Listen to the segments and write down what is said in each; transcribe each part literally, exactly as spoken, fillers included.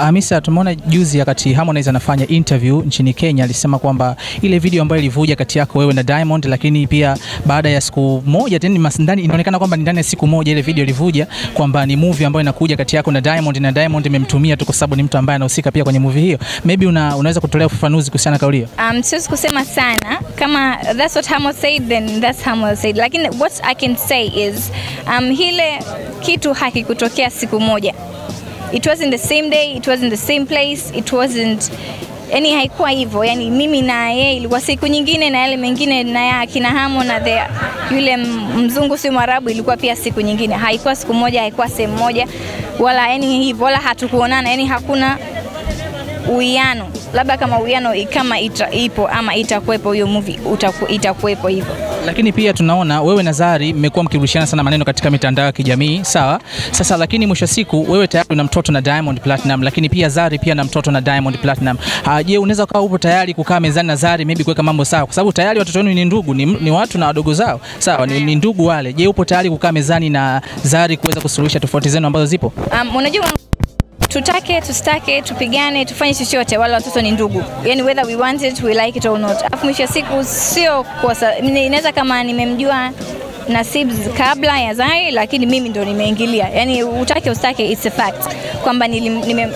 Hamisa, tumeona juzi wakati Harmonize anafanya interview nchini Kenya alisema kwamba ile video ambayo ilivuja kati yako wewe na Diamond, lakini pia baada ya siku moja tena masindani, inaonekana kwamba ndani ya siku moja ile video ilivuja kwamba ni movie ambayo inakuja kati yako na Diamond na Diamond imemtumia tu kwa sababu ni mtu ambaye anahusika pia kwenye movie hiyo. Maybe una, unaweza kutolea ufafanuzi kuhusiana kauli hiyo? Um siwezi kusema sana. Kama that's what Harmonize said then that's Harmonize said. Lakini what I can say is um hile kitu hakikutokea siku moja. It wasn't the same day, it wasn't the same place, it wasn't yani haikuwa hivyo. Yani mimi na yeye ilikuwa siku nyingine na yale mengine na ya kina Hamo na the yule mzungu si Mwarabu ilikuwa pia siku nyingine. Haikuwa siku moja, haikuwa sehemu moja wala yani hivyo wala hatukuonana. Yani hakuna uiano. Labda kama uiano kama ita, ipo ama itakuepo hiyo movie itakuepo hivyo. Lakini pia tunaona wewe na Zari mmekuwa mkirushiana sana maneno katika mitandao ya kijamii, sawa? Sasa lakini mwisho siku wewe tayari una mtoto na Diamond Platinum, lakini pia Zari pia na mtoto na Diamond Platinum. Je, unaweza kuwa upo tayari kukaa mezani na Zari maybe kuweka mambo sawa? Kwa sababu tayari watoto wenu ni ndugu, ni, ni watu na wadogo zao, sawa? Ni, ni ndugu wale. Je, upo tayari kukaa mezani na Zari kuweza kusuluhisha tofauti zenu ambazo zipo? Um, unajua tutake, tustake, tupigane, tufanye chochote wala watoto ni ndugu. Yani whether we want it, we like it or not. Afu mwisho siku sio kosa. Inaweza kama nimemjua Nasib kabla ya Zari, lakini mimi ndo nimeingilia. Yani utake ustake, it's a fact. Kwamba nime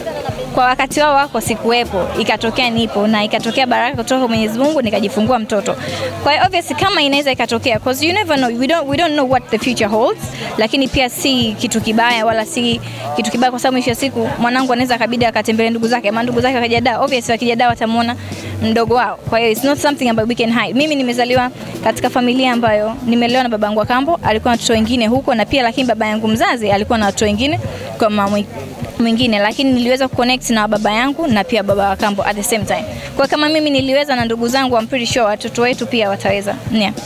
kwa wakati wao wako sikuwepo, ikatokea nipo na ikatokea baraka kutoka Mwenyezi Mungu nikajifungua mtoto. Kwa hiyo obviously kama inaweza ikatokea because you never know, we don't we don't know what the future holds, lakini pia si kitu kibaya wala si kitu kibaya kwa sababu mwisho siku mwanangu anaweza kabidi akatembelee ndugu zake, maana ndugu zake wakajadaa, obviously wakijadaa watamuona mdogo wao. Kwa hiyo it's not something about we can hide. Mimi nimezaliwa katika familia ambayo nimelelewa na babangu wa kambo, alikuwa na watoto wengine huko na pia lakini baba yangu mzazi alikuwa na watoto wengine kwa mama mwingine, lakini niliweza connect na baba yangu na pia baba wa kambo at the same time. Kwa kama mimi niliweza na ndugu zangu, I'm pretty sure watoto wetu pia wataweza. Yeah.